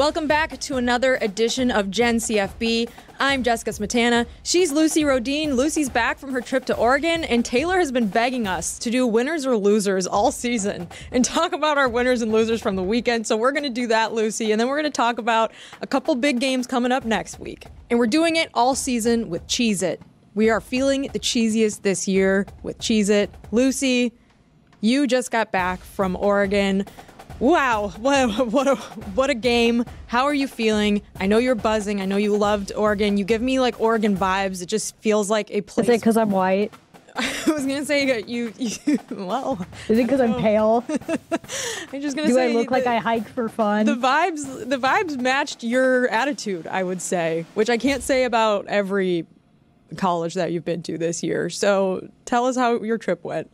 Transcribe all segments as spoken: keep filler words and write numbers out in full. Welcome back to another edition of Gen C F B. I'm Jessica Smetana. She's Lucy Rodine. Lucy's back from her trip to Oregon, and Taylor has been begging us to do winners or losers all season and talk about our winners and losers from the weekend. So we're going to do that, Lucy, and then we're going to talk about a couple big games coming up next week. And we're doing it all season with Cheez-It. We are feeling the cheesiest this year with Cheez-It. Lucy, you just got back from Oregon. Wow, what a, what a what a game. How are you feeling? I know you're buzzing. I know you loved Oregon. You give me like Oregon vibes. It just feels like a place. Is it because I'm white? I was going to say you, you, well. Is it because I'm pale? I'm just going to say. Do I look the, like I hike for fun? The vibes, the vibes matched your attitude, I would say, which I can't say about every college that you've been to this year. So tell us how your trip went.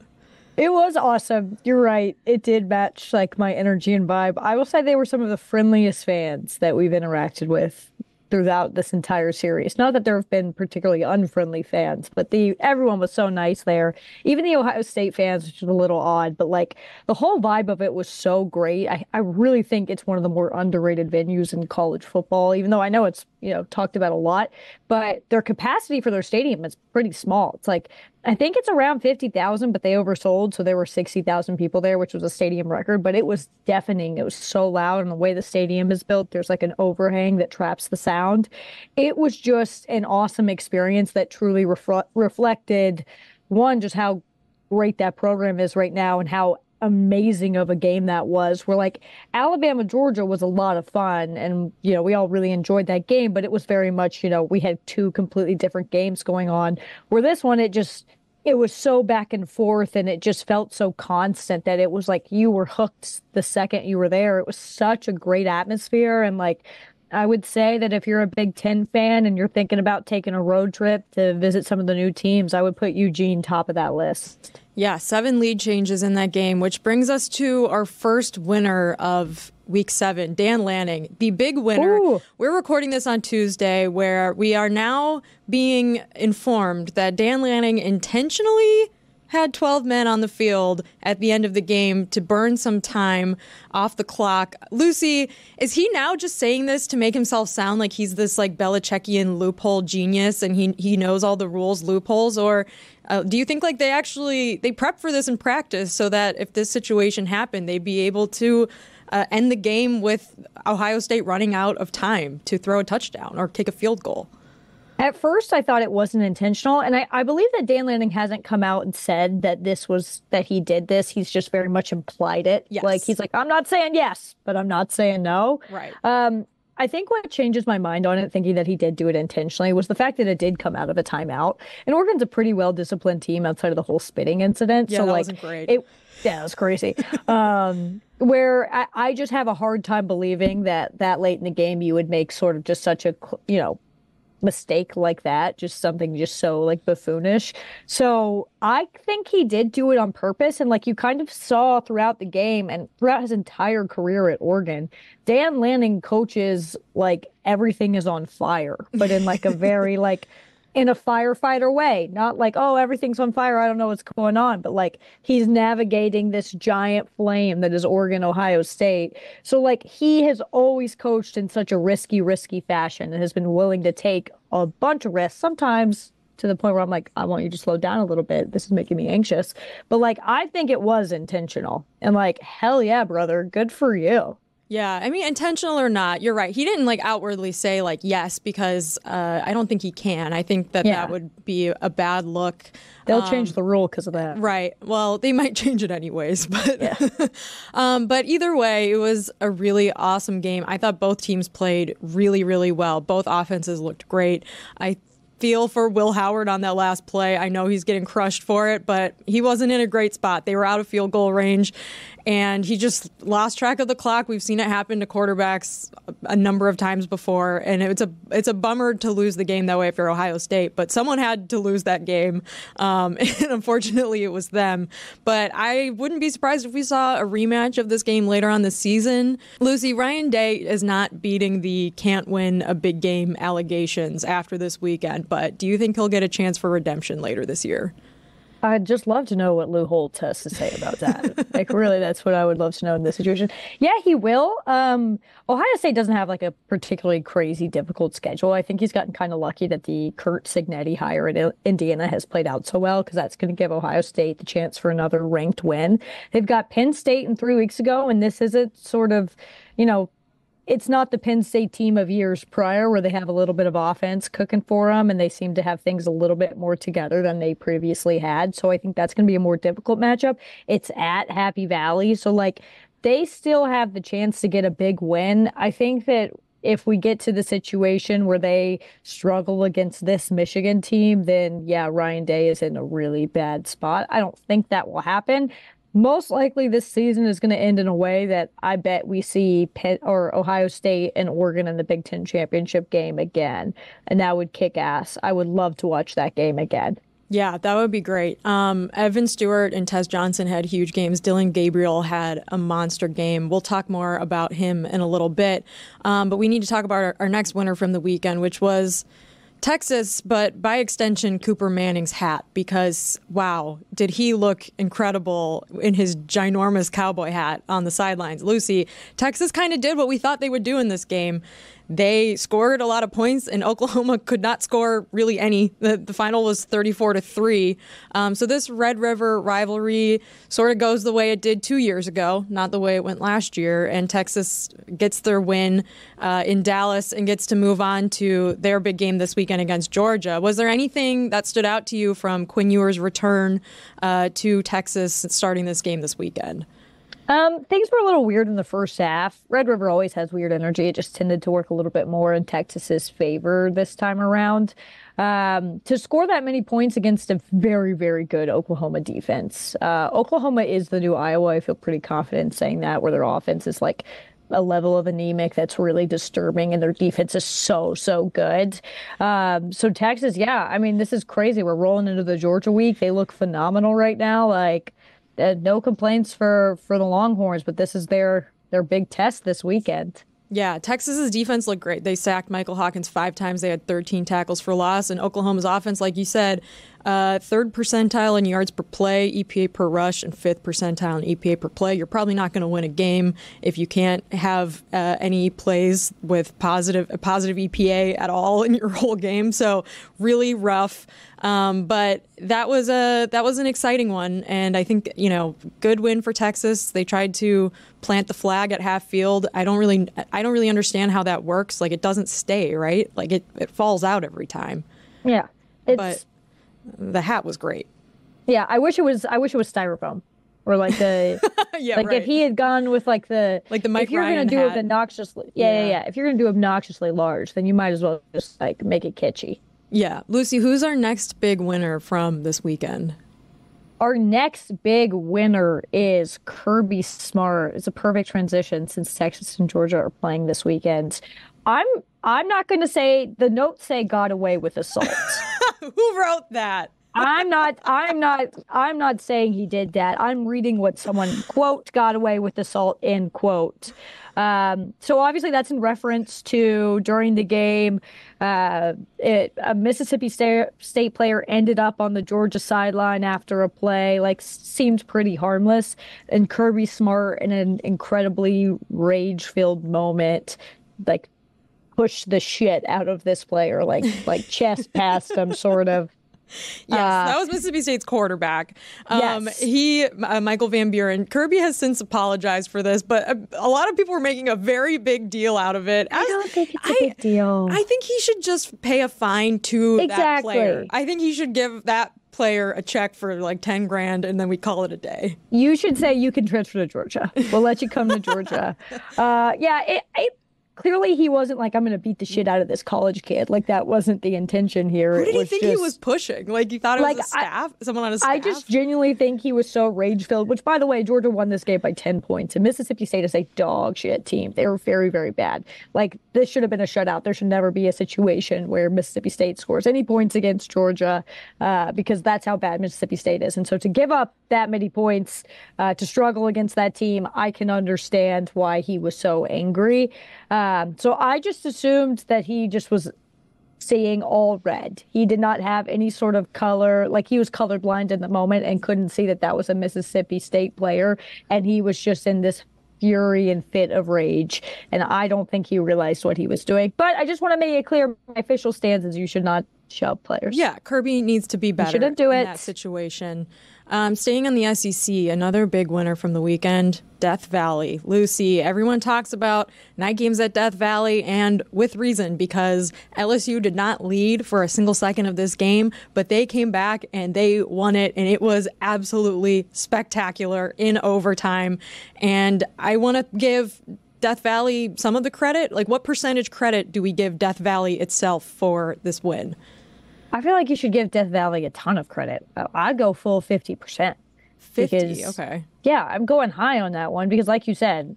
It was awesome. You're right. It did match like my energy and vibe. I will say they were some of the friendliest fans that we've interacted with throughout this entire series. Not that there have been particularly unfriendly fans, but the everyone was so nice there. Even the Ohio State fans, which is a little odd, but like the whole vibe of it was so great. I, I really think it's one of the more underrated venues in college football, even though I know it's, you know, talked about a lot, but their capacity for their stadium is pretty small. It's like, I think it's around fifty thousand, but they oversold. So there were sixty thousand people there, which was a stadium record, but it was deafening. It was so loud. And the way the stadium is built, there's like an overhang that traps the sound. It was just an awesome experience that truly refl- reflected, one, just how great that program is right now and how amazing of a game that was. We're like, Alabama, Georgia was a lot of fun. And, you know, we all really enjoyed that game, but it was very much, you know, we had two completely different games going on, where this one, it just, it was so back and forth and it just felt so constant that it was like you were hooked the second you were there. It was such a great atmosphere. And like, I would say that if you're a Big Ten fan and you're thinking about taking a road trip to visit some of the new teams, I would put Eugene top of that list. Yeah, seven lead changes in that game, which brings us to our first winner of week seven, Dan Lanning, the big winner. Ooh. We're recording this on Tuesday, where we are now being informed that Dan Lanning intentionally had twelve men on the field at the end of the game to burn some time off the clock. Lucy, is he now just saying this to make himself sound like he's this like Belichickian loophole genius and he he knows all the rules loopholes, or Uh, do you think like they actually they prep for this in practice so that if this situation happened, they'd be able to uh, end the game with Ohio State running out of time to throw a touchdown or kick a field goal? At first, I thought it wasn't intentional. And I, I believe that Dan Lanning hasn't come out and said that this was that he did this. He's just very much implied it. Yes. Like he's like, I'm not saying yes, but I'm not saying no. Right. Um, I think what changes my mind on it, thinking that he did do it intentionally, was the fact that it did come out of a timeout. And Oregon's a pretty well-disciplined team outside of the whole spitting incident. Yeah, so that like, wasn't great. It, yeah, it was crazy. um, where I, I just have a hard time believing that that late in the game you would make sort of just such a, you know, mistake like that, just something just so like buffoonish. So I think he did do it on purpose. And like you kind of saw throughout the game and throughout his entire career at Oregon, Dan Lanning coaches like everything is on fire, but in like a very like in a firefighter way, not like, oh, everything's on fire, I don't know what's going on, but like he's navigating this giant flame that is Oregon, Ohio State. So like he has always coached in such a risky, risky fashion and has been willing to take a bunch of risks, sometimes to the point where I'm like, I want you to slow down a little bit. This is making me anxious. But like, I think it was intentional and like, hell yeah, brother, good for you. Yeah, I mean, intentional or not, you're right. He didn't like outwardly say like yes, because uh, I don't think he can. I think that yeah. that would be a bad look. They'll um, change the rule because of that. Right. Well, they might change it anyways. But yeah. um, but either way, it was a really awesome game. I thought both teams played really, really well. Both offenses looked great. I feel for Will Howard on that last play. I know he's getting crushed for it, but he wasn't in a great spot. They were out of field goal range. And he just lost track of the clock. We've seen it happen to quarterbacks a number of times before. And it's a it's a bummer to lose the game that way if you're Ohio State. But someone had to lose that game. Um, and unfortunately, it was them. But I wouldn't be surprised if we saw a rematch of this game later on this season. Lucy, Ryan Day is not beating the can't win a big game allegations after this weekend. But do you think he'll get a chance for redemption later this year? I'd just love to know what Lou Holtz has to say about that. Like, really, that's what I would love to know in this situation. Yeah, he will. Um, Ohio State doesn't have, like, a particularly crazy difficult schedule. I think he's gotten kind of lucky that the Kurt Signetti hire in Indiana has played out so well, because that's going to give Ohio State the chance for another ranked win. They've got Penn State in three weeks ago, and this isn't sort of, you know, it's not the Penn State team of years prior where they have a little bit of offense cooking for them and they seem to have things a little bit more together than they previously had. So I think that's going to be a more difficult matchup. It's at Happy Valley. So, like, they still have the chance to get a big win. I think that if we get to the situation where they struggle against this Michigan team, then, yeah, Ryan Day is in a really bad spot. I don't think that will happen. Most likely this season is going to end in a way that I bet we see Penn, or Ohio State and Oregon in the Big Ten championship game again. And that would kick ass. I would love to watch that game again. Yeah, that would be great. Um, Evan Stewart and Tez Johnson had huge games. Dillon Gabriel had a monster game. We'll talk more about him in a little bit. Um, but we need to talk about our, our next winner from the weekend, which was Texas, but by extension, Cooper Manning's hat, because, wow, did he look incredible in his ginormous cowboy hat on the sidelines. Lucy, Texas kind of did what we thought they would do in this game. They scored a lot of points, and Oklahoma could not score really any. The, the final was thirty-four to three. Um, so this Red River rivalry sort of goes the way it did two years ago, not the way it went last year. And Texas gets their win uh, in Dallas and gets to move on to their big game this weekend against Georgia. Was there anything that stood out to you from Quinn Ewers' return uh, to Texas starting this game this weekend? Um, things were a little weird in the first half. Red River always has weird energy. It just tended to work a little bit more in Texas's favor this time around. Um, to score that many points against a very, very good Oklahoma defense. Uh, Oklahoma is the new Iowa. I feel pretty confident saying that, where their offense is like a level of anemic that's really disturbing, and their defense is so, so good. Um, so Texas, yeah, I mean, this is crazy. We're rolling into the Georgia week. They look phenomenal right now. Like, Uh, no complaints for, for the Longhorns, but this is their, their big test this weekend. Yeah, Texas's defense looked great. They sacked Michael Hawkins five times. They had thirteen tackles for loss. And Oklahoma's offense, like you said, uh, third percentile in yards per play, E P A per rush, and fifth percentile in E P A per play. You're probably not going to win a game if you can't have uh, any plays with positive a positive E P A at all in your whole game. So really rough. Um, but that was a that was an exciting one, and I think, you know, good win for Texas. They tried to plant the flag at half field. I don't really I don't really understand how that works. Like, it doesn't stay, right? Like, it, it falls out every time. Yeah, it's, but the hat was great. Yeah, I wish it was I wish it was styrofoam. Or like the, yeah, like right. If he had gone with like the, like the Mike if you're Ryan gonna do hat. It obnoxiously, yeah, yeah, yeah, yeah. If you're gonna do obnoxiously large, then you might as well just like make it kitschy. Yeah. Lucy, who's our next big winner from this weekend? Our next big winner is Kirby Smart. It's a perfect transition since Texas and Georgia are playing this weekend. I'm I'm not going to say, the notes say got away with assault. Who wrote that? I'm not I'm not I'm not saying he did that. I'm reading what someone, quote, got away with assault, end quote. Um, so obviously that's in reference to during the game, uh, it, a Mississippi State, State player ended up on the Georgia sideline after a play, like seemed pretty harmless. And Kirby Smart, in an incredibly rage-filled moment, like pushed the shit out of this player, like like chest past him, sort of. Yes, uh, that was Mississippi State's quarterback. Um, yes. He, uh, Michael Van Buren. Kirby has since apologized for this, but a, a lot of people were making a very big deal out of it. As, I don't think it's a I, big deal. I think he should just pay a fine to exactly. that player. I think he should give that player a check for like ten grand, and then we call it a day. You should say you can transfer to Georgia. We'll let you come to Georgia. Uh, yeah, it... it Clearly, he wasn't like, I'm going to beat the shit out of this college kid. Like, that wasn't the intention here. Who did he think just, he was pushing? Like, you thought it like, was a staff? I, someone on a staff? I just genuinely think he was so rage-filled, which, by the way, Georgia won this game by ten points. And Mississippi State is a dog shit team. They were very, very bad. Like, this should have been a shutout. There should never be a situation where Mississippi State scores any points against Georgia uh, because that's how bad Mississippi State is. And so to give up that many points, uh, to struggle against that team, I can understand why he was so angry. Um, so I just assumed that he just was seeing all red. He did not have any sort of color, like he was colorblind in the moment and couldn't see that that was a Mississippi State player. And he was just in this fury and fit of rage. And I don't think he realized what he was doing. But I just want to make it clear, my official stance is you should not shove players. Yeah, Kirby needs to be better shouldn't do it. in that situation. Um, staying on the S E C, another big winner from the weekend, Death Valley. Lucy, everyone talks about night games at Death Valley, and with reason, because L S U did not lead for a single second of this game, but they came back and they won it, and it was absolutely spectacular in overtime. And I want to give Death Valley some of the credit. Like, what percentage credit do we give Death Valley itself for this win? I feel like you should give Death Valley a ton of credit. I'd go full fifty percent. fifty, okay. Yeah, I'm going high on that one because, like you said,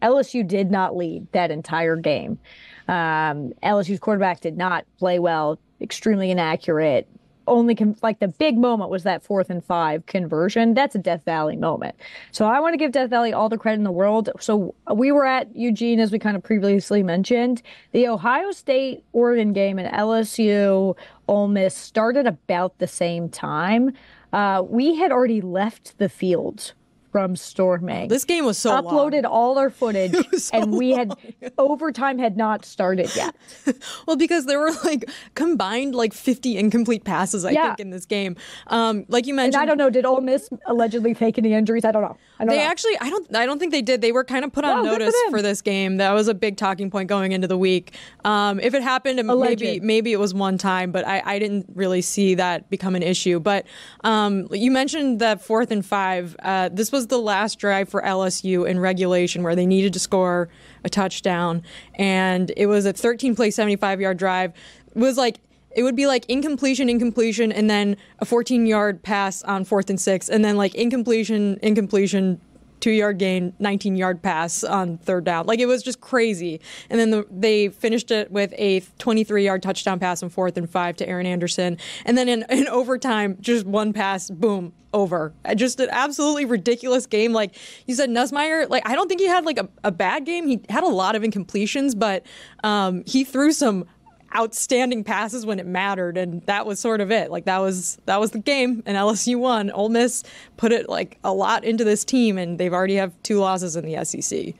L S U did not lead that entire game. Um, L S U's quarterback did not play well, extremely inaccurate. Only com- like the big moment was that fourth and five conversion. That's a Death Valley moment. So I want to give Death Valley all the credit in the world. So we were at Eugene, as we kind of previously mentioned. The Ohio State Oregon game and L S U Ole Miss started about the same time. Uh, we had already left the field from storming. This game was so uploaded long. Uploaded all our footage, so and we long. had overtime had not started yet. Well, because there were like combined like fifty incomplete passes, I yeah. think, in this game. Um, like you mentioned, and I don't know. Did Ole Miss allegedly take any injuries? I don't know. I don't they know. actually, I don't. I don't think they did. They were kind of put on no, notice for, for this game. That was a big talking point going into the week. Um, if it happened, Alleged. maybe maybe it was one time, but I, I didn't really see that become an issue. But um, you mentioned the fourth and five. Uh, this was. was the last drive for L S U in regulation where they needed to score a touchdown, and it was a thirteen play seventy-five yard drive. It was like it would be like incompletion incompletion and then a fourteen yard pass on fourth and six, and then like incompletion incompletion two yard gain, nineteen yard pass on third down. Like, it was just crazy. And then the, they finished it with a twenty-three yard touchdown pass on fourth and five to Aaron Anderson. And then in, in overtime, just one pass, boom, over. Just an absolutely ridiculous game. Like you said, Nussmeier, like, I don't think he had like a, a bad game. He had a lot of incompletions, but um, he threw some outstanding passes when it mattered, and that was sort of it. Like, that was that was the game, and L S U won. Ole Miss put it like a lot into this team, and they've already have two losses in the S E C.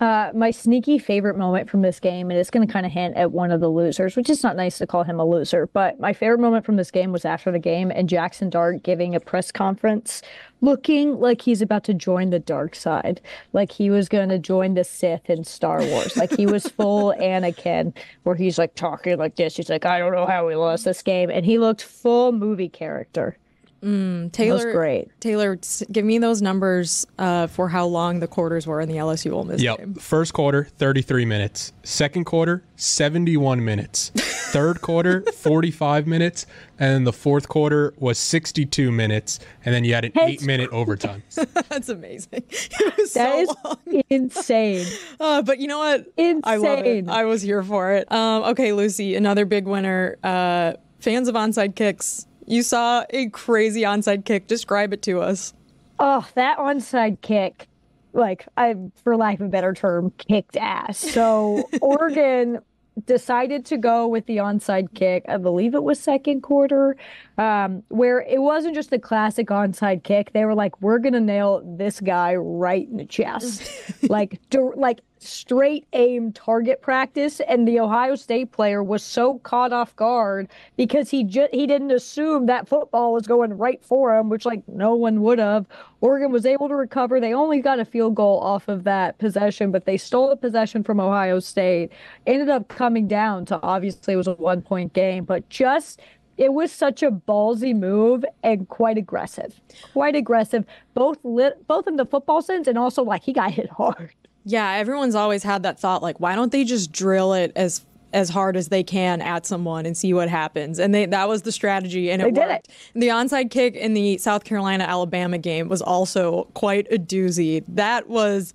Uh, my sneaky favorite moment from this game, and it's going to kind of hint at one of the losers, which is not nice to call him a loser, but my favorite moment from this game was after the game and Jackson Dart giving a press conference looking like he's about to join the dark side, like he was going to join the Sith in Star Wars, like he was full Anakin, where he's like talking like this. He's like, I don't know how we lost this game. And he looked full movie character. Mm, Taylor, that was great. Taylor, give me those numbers uh, for how long the quarters were in the L S U Ole Miss yep. game. First quarter, thirty-three minutes. Second quarter, seventy-one minutes. Third quarter, forty-five minutes. And then the fourth quarter was sixty-two minutes. And then you had an That's eight-minute overtime. That's amazing. It was that so is long. insane. Uh, but you know what? Insane. I love it. I was here for it. Um, okay, Lucy, another big winner. Uh, fans of onside kicks. You saw a crazy onside kick. Describe it to us. Oh, that onside kick, like, I, for lack of a better term, kicked ass. So Oregon decided to go with the onside kick. I believe it was second quarter, um, where it wasn't just the classic onside kick. They were like, we're going to nail this guy right in the chest. like, do, like. straight aim target practice, and the Ohio State player was so caught off guard because he ju- he didn't assume that football was going right for him, which, like, no one would have. Oregon was able to recover. They only got a field goal off of that possession, but they stole the possession from Ohio State. Ended up coming down to, obviously, it was a one-point game, but just... it was such a ballsy move and quite aggressive. Quite aggressive, both lit, both in the football sense and also, like, he got hit hard. Yeah, everyone's always had that thought, like, why don't they just drill it as as hard as they can at someone and see what happens? And they, that was the strategy, and it they worked. Did it. The onside kick in the South Carolina-Alabama game was also quite a doozy. That was...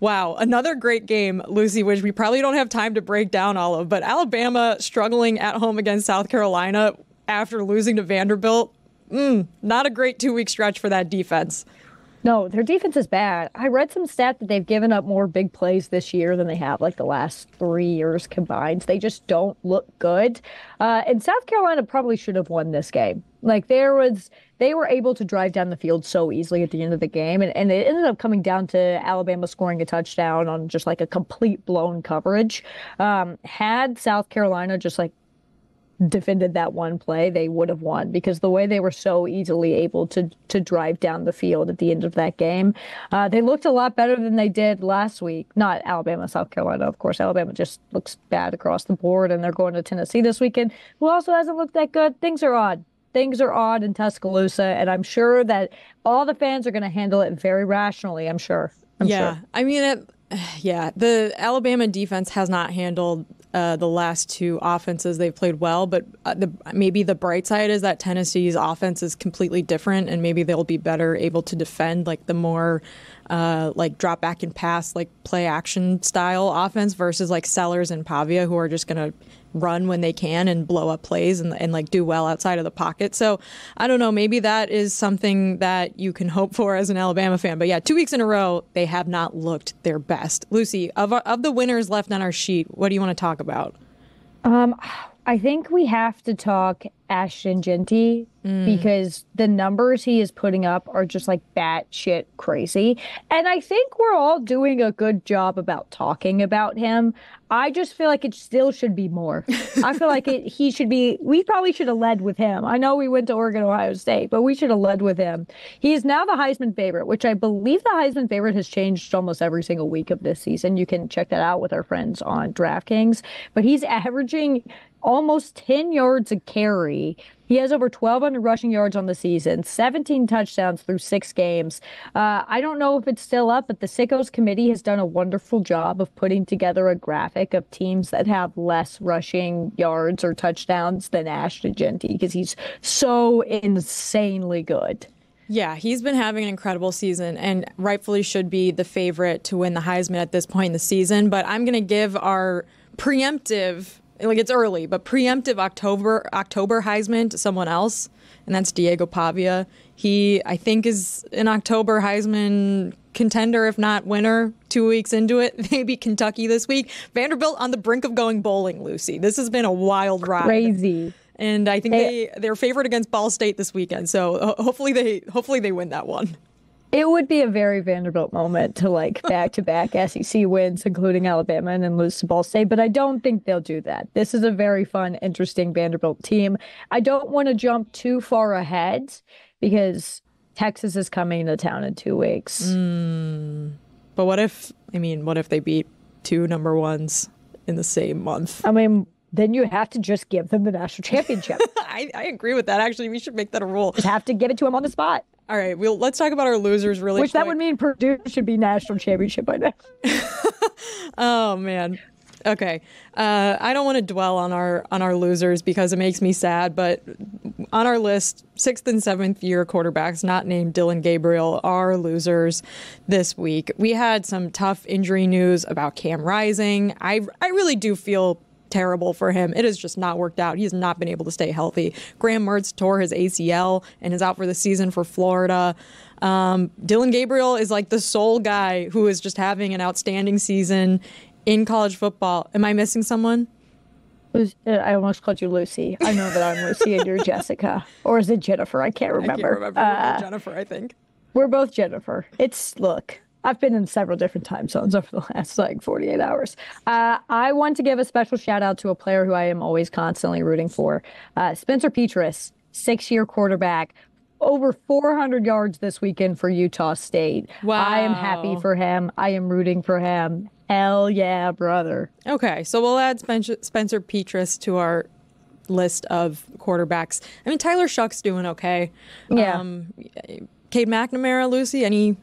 wow, another great game, Lucy, which we probably don't have time to break down all of, but Alabama struggling at home against South Carolina after losing to Vanderbilt, mm, not a great two-week stretch for that defense. No, their defense is bad. I read some stat that they've given up more big plays this year than they have like the last three years combined. They just don't look good. Uh, and South Carolina probably should have won this game. Like there was, they were able to drive down the field so easily at the end of the game. And, and it ended up coming down to Alabama scoring a touchdown on just like a complete blown coverage. Um, had South Carolina just like defended that one play, they would have won, because the way they were so easily able to to drive down the field at the end of that game, uh, they looked a lot better than they did last week. Not Alabama, South Carolina, of course. Alabama just looks bad across the board, and they're going to Tennessee this weekend, who also hasn't looked that good. Things are odd. Things are odd in Tuscaloosa, and I'm sure that all the fans are going to handle it very rationally. I'm sure. I'm yeah, sure. I mean, it, yeah, the Alabama defense has not handled Uh, the last two offenses. They've played well, but uh, the, maybe the bright side is that Tennessee's offense is completely different, and maybe they'll be better able to defend like the more uh, like drop back and pass, like play action style offense versus like Sellers and Pavia, who are just going to run when they can and blow up plays and, and like do well outside of the pocket. So I don't know, maybe that is something that you can hope for as an Alabama fan. But yeah, two weeks in a row, they have not looked their best. Lucy, of, of the winners left on our sheet, what do you want to talk about? Um, I think we have to talk Ashton Jeanty mm. because the numbers he is putting up are just like batshit crazy. And I think we're all doing a good job about talking about him. I just feel like it still should be more. I feel like it, he should be, we probably should have led with him. I know we went to Oregon, Ohio State, but we should have led with him. He is now the Heisman favorite, which I believe the Heisman favorite has changed almost every single week of this season. You can check that out with our friends on DraftKings, but he's averaging almost ten yards a carry. He has over twelve hundred rushing yards on the season, seventeen touchdowns through six games. Uh, I don't know if it's still up, but the Sickos committee has done a wonderful job of putting together a graphic of teams that have less rushing yards or touchdowns than Ashton Jeanty, because he's so insanely good. Yeah, he's been having an incredible season and rightfully should be the favorite to win the Heisman at this point in the season. But I'm going to give our preemptive, like it's early, but preemptive October October Heisman to someone else, and that's Diego Pavia. He, I think, is an October Heisman contender, if not winner, two weeks into it. Maybe Kentucky this week. Vanderbilt on the brink of going bowling, Lucy. This has been a wild ride. Crazy. And I think they, they, they're favored against Ball State this weekend, so hopefully they hopefully they win that one. It would be a very Vanderbilt moment to like back-to-back S E C wins, including Alabama, and then lose to Ball State. But I don't think they'll do that. This is a very fun, interesting Vanderbilt team. I don't want to jump too far ahead because Texas is coming to town in two weeks. Mm, but what if, I mean, what if they beat two number ones in the same month? I mean, then you have to just give them the national championship. I, I agree with that. Actually, we should make that a rule. Just have to give it to them on the spot. All right, we'll, let's talk about our losers really Which quick. That would mean Purdue should be national championship by now. Oh, man. Okay. Uh, I don't want to dwell on our on our losers because it makes me sad, but on our list, sixth and seventh year quarterbacks not named Dillon Gabriel are losers this week. We had some tough injury news about Cam Rising. I, I really do feel terrible for him. It has just not worked out. He's not been able to stay healthy. Graham Mertz tore his A C L and is out for the season for Florida. Um, Dillon Gabriel is like the sole guy who is just having an outstanding season in college football. Am I missing someone? I almost called you Lucy. I know that I'm Lucy and you're Jessica. Or is it Jennifer? I can't remember. I can't remember. Uh, Jennifer, I think. We're both Jennifer. It's, look, I've been in several different time zones over the last, like, forty-eight hours. Uh, I want to give a special shout-out to a player who I am always constantly rooting for. Uh, Spencer Petras, six-year quarterback, over four hundred yards this weekend for Utah State. Wow. I am happy for him. I am rooting for him. Hell yeah, brother. Okay, so we'll add Spencer, Spencer Petras to our list of quarterbacks. I mean, Tyler Shuck's doing okay. Yeah. Um, Cade McNamara, Lucy, any...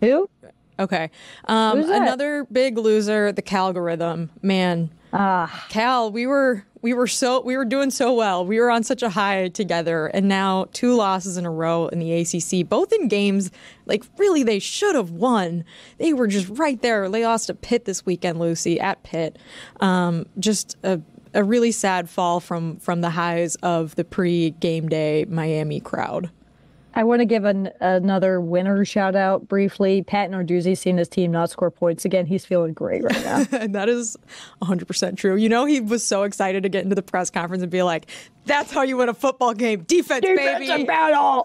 Who? Okay. Um, another big loser, the Calgorithm. Man, uh, Cal, we were we were so we were doing so well. We were on such a high together, and now two losses in a row in the A C C, both in games like really they should have won. They were just right there. They lost to Pitt this weekend, Lucy, at Pitt. Um, just a, a really sad fall from from the highs of the pre-game day Miami crowd. I want to give an, another winner shout out briefly. Pat Narduzzi's seen his team not score points again. He's feeling great right now. And that is one hundred percent true. You know, he was so excited to get into the press conference and be like, that's how you win a football game. Defense, Defense baby. Battle.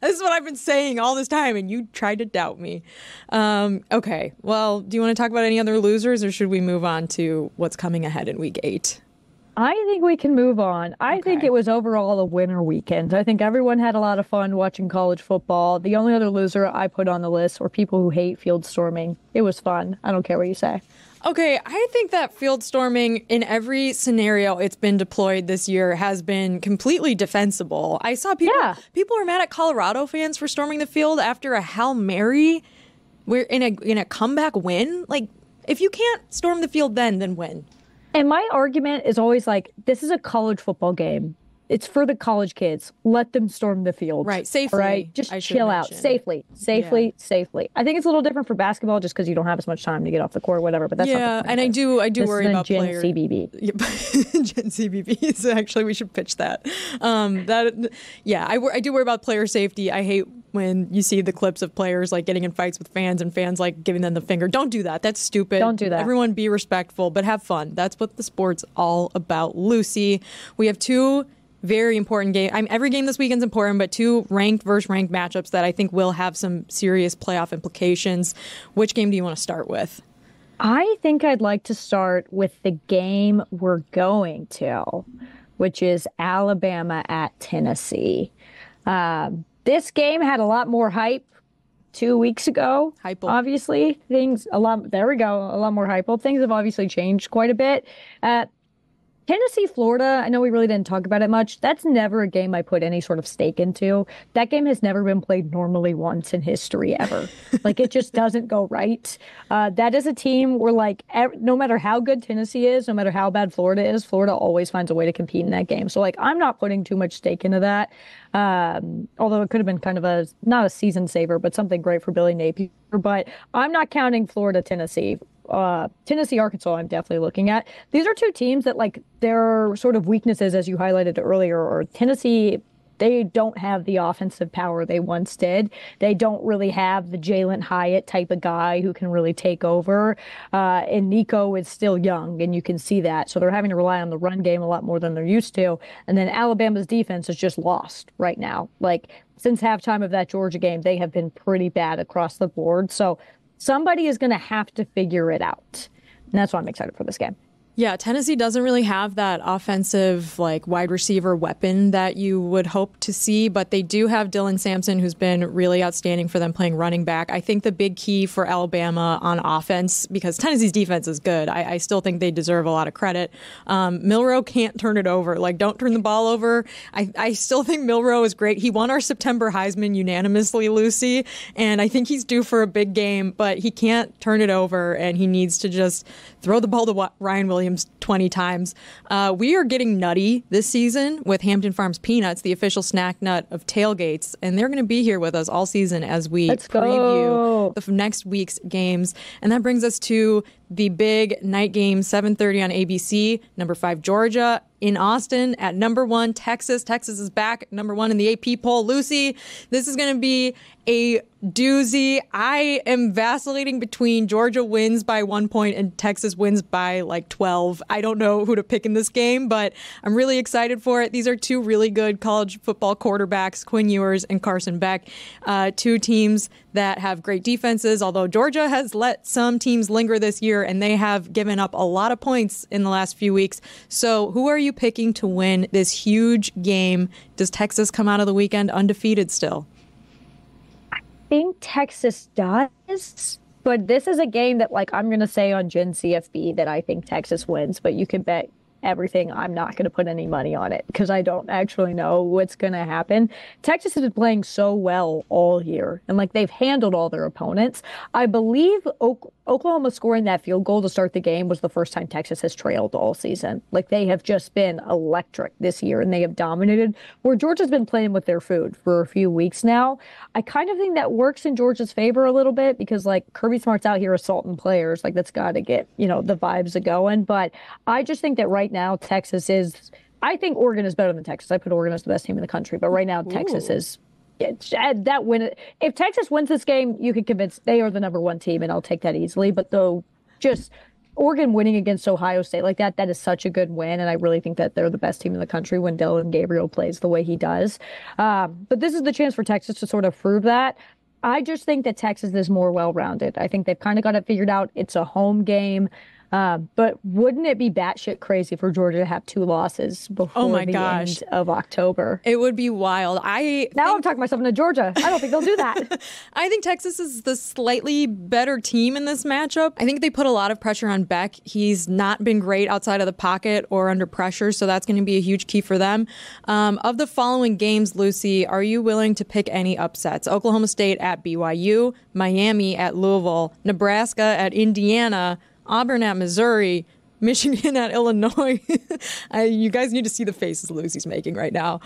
This is what I've been saying all this time, and you tried to doubt me. Um, okay. Well, do you want to talk about any other losers, or should we move on to what's coming ahead in week eight? I think we can move on. I okay. think it was overall a winner weekend. I think everyone had a lot of fun watching college football. The only other loser I put on the list were people who hate field storming. It was fun. I don't care what you say. Okay, I think that field storming, in every scenario it's been deployed this year, has been completely defensible. I saw people yeah. people were mad at Colorado fans for storming the field after a Hail Mary we're in a in a comeback win. Like, if you can't storm the field then, then when? And my argument is always like, this is a college football game. It's for the college kids. Let them storm the field. Right. Safely. Right. Just chill out. Safely. Safely. Yeah. Safely. I think it's a little different for basketball just because you don't have as much time to get off the court or whatever. But that's yeah, not the and I do I do this worry about Gen players. C B B. Yeah, Gen C B B. So actually, we should pitch that. Um, that yeah, I, I do worry about player safety. I hate when you see the clips of players like getting in fights with fans and fans like giving them the finger. Don't do that. That's stupid. Don't do that. Everyone be respectful, but have fun. That's what the sport's all about, Lucy. We have two very important game. I mean, every game this weekend's important, but two ranked versus ranked matchups that I think will have some serious playoff implications. Which game do you want to start with? I think I'd like to start with the game we're going to, which is Alabama at Tennessee. Uh, this game had a lot more hype two weeks ago. Hype. Obviously, things a lot. There we go. A lot more hype. Things have obviously changed quite a bit. Uh, Tennessee, Florida, I know we really didn't talk about it much. That's never a game I put any sort of stake into. That game has never been played normally once in history ever. Like, it just doesn't go right. Uh, that is a team where, like, ev- no matter how good Tennessee is, no matter how bad Florida is, Florida always finds a way to compete in that game. So, like, I'm not putting too much stake into that. Um, although it could have been kind of a, not a season saver, but something great for Billy Napier. But I'm not counting Florida, Tennessee. Uh, Tennessee, Arkansas, I'm definitely looking at. These are two teams that, like, their sort of weaknesses, as you highlighted earlier, or Tennessee, they don't have the offensive power they once did. They don't really have the Jalen Hyatt type of guy who can really take over. Uh, and Nico is still young, and you can see that. So they're having to rely on the run game a lot more than they're used to. And then Alabama's defense is just lost right now. Like, since halftime of that Georgia game, they have been pretty bad across the board. So somebody is going to have to figure it out. And that's why I'm excited for this game. Yeah, Tennessee doesn't really have that offensive, like, wide receiver weapon that you would hope to see, but they do have Dylan Sampson, who's been really outstanding for them playing running back. I think the big key for Alabama on offense, because Tennessee's defense is good, I, I still think they deserve a lot of credit. Um, Milroe can't turn it over. Like, don't turn the ball over. I, I still think Milroe is great. He won our September Heisman unanimously, Lucy, and I think he's due for a big game, but he can't turn it over, and he needs to just throw the ball to Ryan Williams twenty times. Uh, we are getting nutty this season with Hampton Farms Peanuts, the official snack nut of tailgates, and they're going to be here with us all season as we Let's preview go. the next week's games. And that brings us to the big night game, seven thirty on A B C, number five, Georgia in Austin at number one, Texas. Texas is back, number one in the A P poll. Lucy, this is going to be a doozy. I am vacillating between Georgia wins by one point and Texas wins by like twelve. I don't know who to pick in this game, but I'm really excited for it. These are two really good college football quarterbacks, Quinn Ewers and Carson Beck, uh, two teams that have great defenses, although Georgia has let some teams linger this year and they have given up a lot of points in the last few weeks. So who are you picking to win this huge game? Does Texas come out of the weekend undefeated still? I think Texas does, but this is a game that, like, I'm going to say on Gen C F B that I think Texas wins, but you can bet everything I'm not going to put any money on it because I don't actually know what's going to happen. Texas has been playing so well all year, and like they've handled all their opponents. I believe o- Oklahoma scoring that field goal to start the game was the first time Texas has trailed all season. Like, they have just been electric this year, and they have dominated. Where Georgia's been playing with their food for a few weeks now, I kind of think that works in Georgia's favor a little bit because, like, Kirby Smart's out here assaulting players. Like, that's got to get, you know, the vibes a going. But I just think that right now Texas is, I think Oregon is better than Texas. I put Oregon as the best team in the country, but right now Ooh. Texas is that win, if Texas wins this game, you can convince they are the number one team, and I'll take that easily. But though, just Oregon winning against Ohio State like that, that is such a good win, and I really think that they're the best team in the country when Dillon Gabriel plays the way he does. Um, but this is the chance for Texas to sort of prove that. I just think that Texas is more well-rounded. I think they've kind of got it figured out. It's a home game. Uh, but wouldn't it be batshit crazy for Georgia to have two losses before oh my the gosh. end of October? It would be wild. I now think... I'm talking myself into Georgia. I don't think they'll do that. I think Texas is the slightly better team in this matchup. I think they put a lot of pressure on Beck. He's not been great outside of the pocket or under pressure, so that's going to be a huge key for them. Um, of the following games, Lucy, are you willing to pick any upsets? Oklahoma State at B Y U, Miami at Louisville, Nebraska at Indiana, Auburn at Missouri, Michigan at Illinois. I, you guys need to see the faces Lucy's making right now.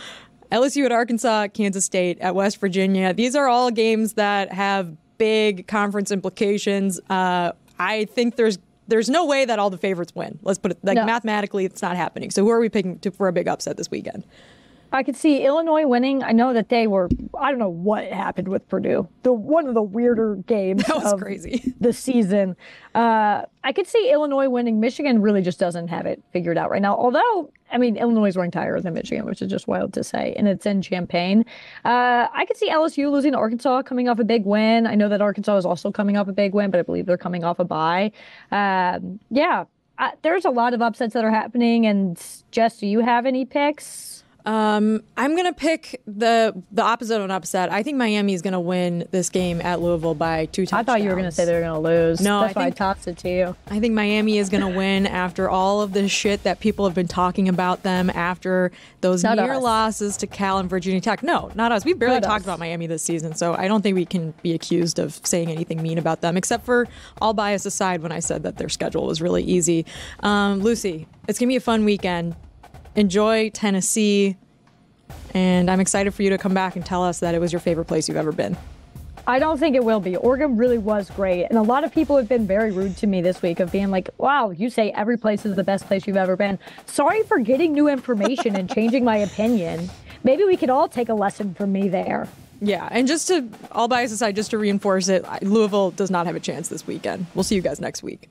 L S U at Arkansas, Kansas State at West Virginia. These are all games that have big conference implications. Uh, I think there's there's no way that all the favorites win. Let's put it like no. mathematically, it's not happening. So who are we picking to, for a big upset this weekend? I could see Illinois winning. I know that they were, I don't know what happened with Purdue. The one of the weirder games that was of crazy. the season. Uh, I could see Illinois winning. Michigan really just doesn't have it figured out right now. Although, I mean, Illinois is ranked higher than Michigan, which is just wild to say. And it's in Champaign. Uh, I could see L S U losing to Arkansas, coming off a big win. I know that Arkansas is also coming off a big win, but I believe they're coming off a bye. Um, yeah, I, there's a lot of upsets that are happening. And Jess, do you have any picks? Um, I'm going to pick the the opposite of an upset. I think Miami is going to win this game at Louisville by two touchdowns. I thought you were going to say they were going to lose. No, That's I why think, I tossed it to you. I think Miami is going to win after all of the shit that people have been talking about them after those not near us. losses to Cal and Virginia Tech. No, not us. We've barely not talked us. about Miami this season, so I don't think we can be accused of saying anything mean about them, except for all bias aside when I said that their schedule was really easy. Um, Lucy, it's going to be a fun weekend. Enjoy Tennessee, and I'm excited for you to come back and tell us that it was your favorite place you've ever been. I don't think it will be. Oregon really was great, and a lot of people have been very rude to me this week of being like, wow, you say every place is the best place you've ever been. Sorry for getting new information and changing my opinion. Maybe we could all take a lesson from me there. Yeah, and just to, all bias aside, just to reinforce it, Louisville does not have a chance this weekend. We'll see you guys next week.